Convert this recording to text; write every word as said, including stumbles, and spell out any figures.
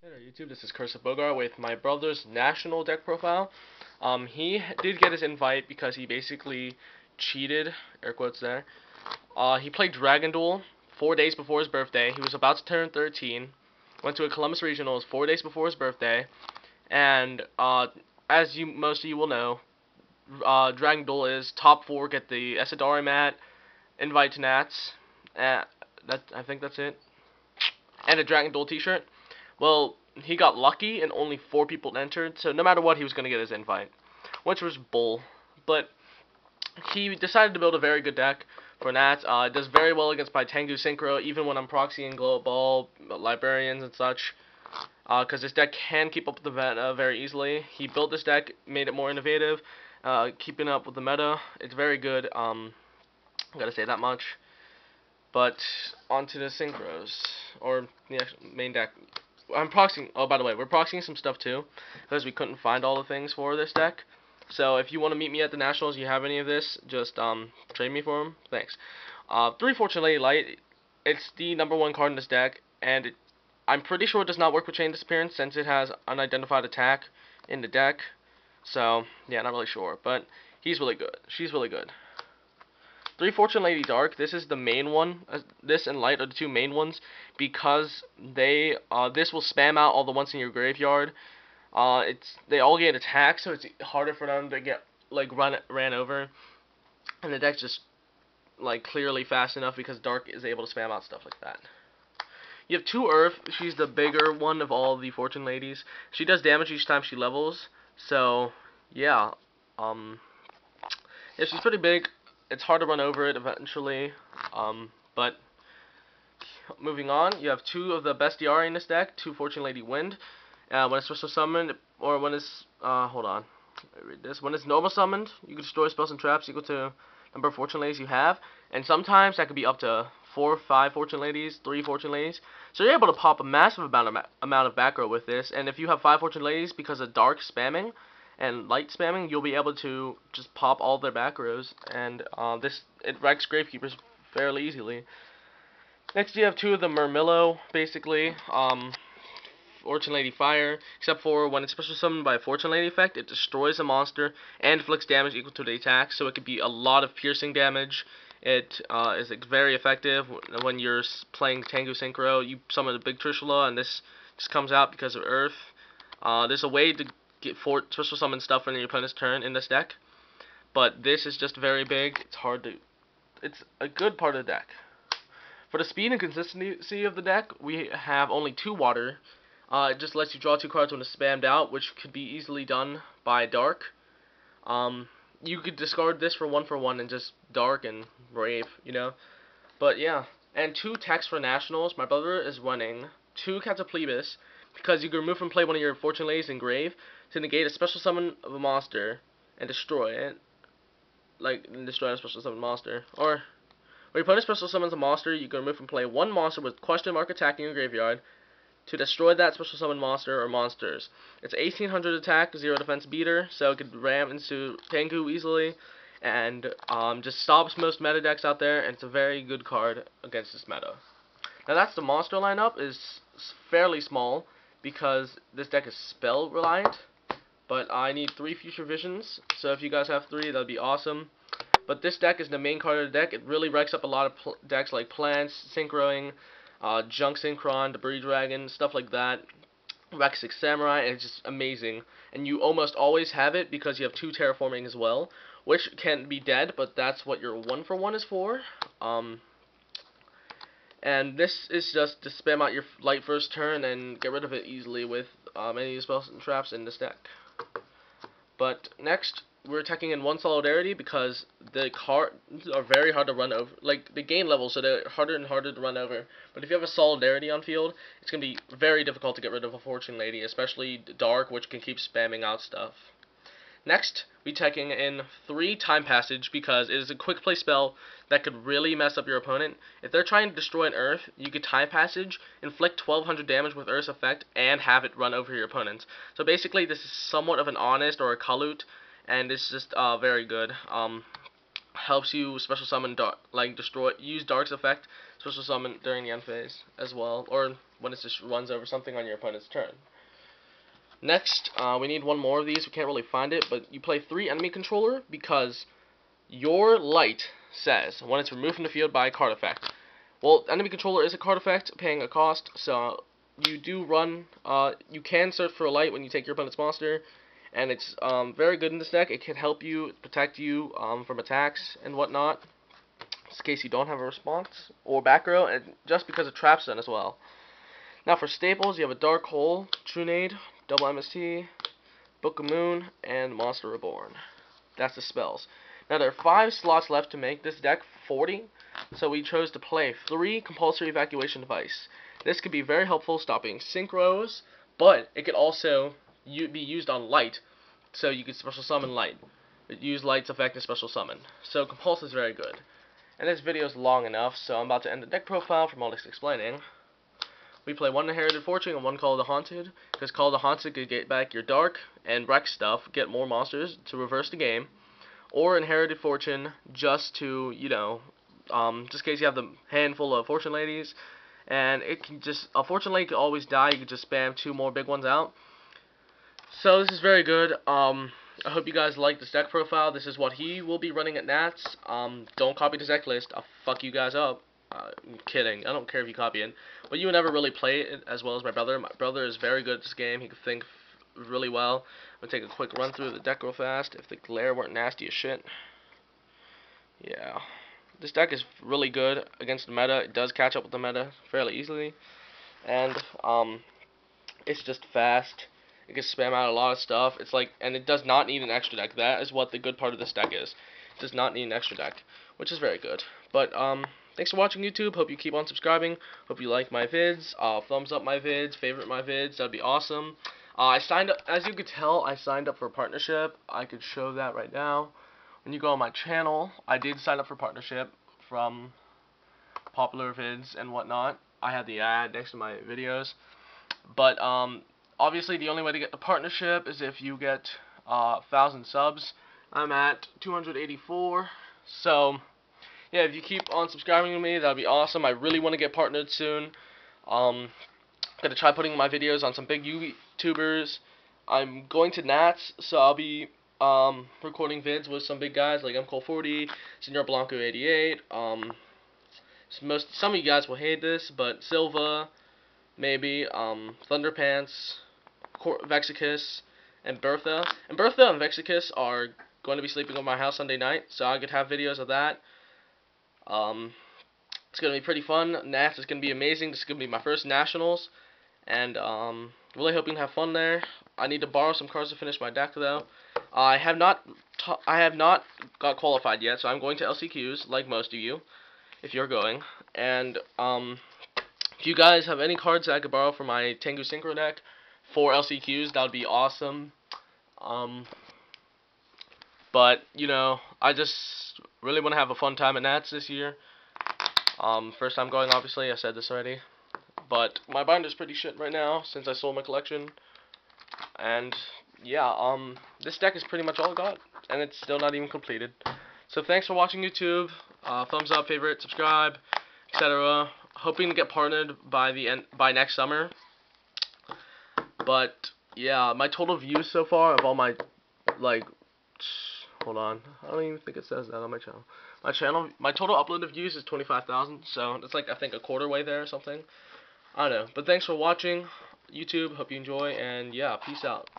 Hello YouTube, this is Cursor Bogar with my brother's national deck profile. Um, he did get his invite because he basically cheated, air quotes there. Uh, he played Dragon Duel four days before his birthday. He was about to turn thirteen. Went to a Columbus Regionals four days before his birthday. And uh, as you most of you will know, uh, Dragon Duel is top four. Get the Esadari mat, invite to Nats. Uh, that, I think that's it. And a Dragon Duel t-shirt. Well, he got lucky and only four people entered, so no matter what, he was going to get his invite, which was bull. But he decided to build a very good deck for Nats. Uh, it does very well against my Tengu Synchro, even when I'm proxying Glow Ball, Librarians, and such, because uh, this deck can keep up with the meta very easily. He built this deck, made it more innovative, uh, keeping up with the meta. It's very good. Um, I've got to say that much. But onto the Synchros, or the main deck. I'm proxying, oh, by the way, we're proxying some stuff too, because we couldn't find all the things for this deck. So if you want to meet me at the Nationals, you have any of this, just um, trade me for them. Thanks. Uh, three Fortune Lady Light, it's the number one card in this deck, and it, I'm pretty sure it does not work with Chain Disappearance since it has unidentified attack in the deck. So, yeah, not really sure, but he's really good. She's really good. Three Fortune Lady Dark, this is the main one. Uh, this and Light are the two main ones because they uh, this will spam out all the ones in your graveyard. Uh, it's they all get attacked, so it's harder for them to get like run ran over, and the deck's just like clearly fast enough because Dark is able to spam out stuff like that. You have two Earth. She's the bigger one of all the Fortune Ladies. She does damage each time she levels. So yeah, um, yeah, she's pretty big. It's hard to run over it eventually, um, but moving on, you have two of the best D R in this deck, two Fortune Lady Wind. Uh, when it's special summoned, or when it's, uh, hold on, let me read this. When it's normal summoned, you can destroy spells and traps equal to number of Fortune Ladies you have, and sometimes that could be up to four or five Fortune Ladies, three Fortune Ladies, so you're able to pop a massive amount of, ma amount of back row with this, and if you have five Fortune Ladies because of Dark spamming, and Light spamming, you'll be able to just pop all their back rows, and uh, this it wrecks Gravekeepers fairly easily. Next, you have two of the Mermillo, basically, um, Fortune Lady Fire, except for when it's special summoned by a Fortune Lady effect, it destroys a monster and inflicts damage equal to the attack, so it could be a lot of piercing damage. It uh, is very effective when you're playing Tengu Synchro. You summon a big Trishula, and this just comes out because of Earth. Uh, there's a way to get four special summon stuff in your opponent's turn in this deck, but this is just very big. It's hard to, it's a good part of the deck. For the speed and consistency of the deck, we have only two Water. Uh, it just lets you draw two cards when it's spammed out, which could be easily done by Dark. Um, you could discard this for one for one and just Dark and Brave, you know. But yeah, and two Text for Nationals. My brother is running two Cataclysm, because you can remove from play one of your Fortune Ladies in grave to negate a special summon of a monster and destroy it. Like, destroy a special summon monster. Or, when your opponent special summons a monster, you can remove from play one monster with question mark attacking your graveyard to destroy that special summon monster or monsters. It's eighteen hundred attack, zero defense beater, so it could ram into Tengu easily, and um, just stops most meta decks out there, and it's a very good card against this meta. Now that's the monster lineup, is fairly small, because this deck is spell reliant, but I need three Future Visions, so if you guys have three, that'd be awesome. But this deck is the main card of the deck. It really wrecks up a lot of decks like Plants, Synchroing, uh, Junk Synchron, Debris Dragon, stuff like that. Vexicus Samurai, and it's just amazing. And you almost always have it because you have two Terraforming as well, which can be dead, but that's what your one for one is for. Um... And this is just to spam out your Light first turn and get rid of it easily with um, any spells and traps in this deck. But next, we're attacking in one Solidarity because the cards are very hard to run over. Like, the gain level, so they're harder and harder to run over. But if you have a Solidarity on field, it's going to be very difficult to get rid of a Fortune Lady, especially Dark, which can keep spamming out stuff. Next, we're taking in three Time Passage because it is a quick play spell that could really mess up your opponent. If they're trying to destroy an Earth, you could Time Passage, inflict twelve hundred damage with Earth's effect, and have it run over your opponents. So basically, this is somewhat of an Honest or a Kalut, and it's just uh, very good. Um, helps you special summon, dark, like destroy, use Dark's effect, special summon during the end phase as well, or when it just runs over something on your opponent's turn. Next, uh, we need one more of these. We can't really find it, but you play three Enemy Controller because your light says when it's removed from the field by a card effect. Well, Enemy Controller is a card effect, paying a cost, so you do run, uh, you can search for a light when you take your opponent's monster, and it's um, very good in this deck. It can help you, protect you um, from attacks and whatnot, in case you don't have a response, or back row, and just because it traps them as well. Now for staples, you have a Dark Hole, Trunade, Double M S T, Book of Moon, and Monster Reborn. That's the spells. Now there are five slots left to make this deck forty, so we chose to play three Compulsory Evacuation Device. This could be very helpful stopping synchros, but it could also be used on light, so you could special summon light. Use light's effect to special summon. So Compulse is very good. And this video is long enough, so I'm about to end the deck profile from all this explaining. We play one Inherited Fortune and one Call of the Haunted, because Call of the Haunted could get back your Dark and Wreck stuff, get more monsters to reverse the game, or Inherited Fortune just to, you know, um, just in case you have the handful of Fortune Ladies, and it can just, a Fortune Lady could always die, you could just spam two more big ones out. So this is very good. um, I hope you guys like this deck profile. This is what he will be running at Nats. Um, don't copy this deck list, I'll fuck you guys up. Uh, I'm kidding. I don't care if you copy it. But you would never really play it as well as my brother. My brother is very good at this game. He can think f really well. I'm going to take a quick run through the deck real fast. If the glare weren't nasty as shit. Yeah. This deck is really good against the meta. It does catch up with the meta fairly easily. And um, it's just fast. It can spam out a lot of stuff. It's like, and it does not need an extra deck. That is what the good part of this deck is. It does not need an extra deck, which is very good. But, um... thanks for watching, YouTube. Hope you keep on subscribing. Hope you like my vids. Uh, thumbs up my vids. Favorite my vids. That'd be awesome. Uh, I signed up. As you could tell, I signed up for a partnership. I could show that right now. When you go on my channel, I did sign up for partnership from popular vids and whatnot. I had the ad next to my videos. But um, obviously, the only way to get the partnership is if you get uh, one thousand subs. I'm at two hundred eighty-four. So yeah, if you keep on subscribing to me, that'd be awesome. I really want to get partnered soon. Um, gonna try putting my videos on some big YouTubers. I'm going to Nats, so I'll be um recording vids with some big guys like M Cole forty, Senor Blanco eighty-eight. Um, most some of you guys will hate this, but Silva, maybe um Thunderpants, Vexicus, and Bertha. And Bertha and Vexicus are going to be sleeping over my house Sunday night, so I could have videos of that. Um, it's going to be pretty fun. Nats is going to be amazing. This is going to be my first Nationals, and um, really hoping to have fun there. I need to borrow some cards to finish my deck, though. Uh, I have not t I have not got qualified yet, so I'm going to L C Qs, like most of you, if you're going. And um, if you guys have any cards that I could borrow for my Tengu Synchro deck for L C Qs, that would be awesome. Um, but, you know, I just really want to have a fun time at Nats this year. Um, first time going, obviously. I said this already. But my binder's pretty shit right now since I sold my collection. And, yeah, um, this deck is pretty much all I got. And it's still not even completed. So thanks for watching, YouTube. Uh, thumbs up, favorite, subscribe, et cetera. Hoping to get partnered by the end, by next summer. But, yeah, my total views so far of all my, like, hold on, I don't even think it says that on my channel. My channel, my total upload of views is twenty-five thousand, so it's like, I think, a quarter way there or something. I don't know, but thanks for watching, YouTube. Hope you enjoy, and yeah, peace out.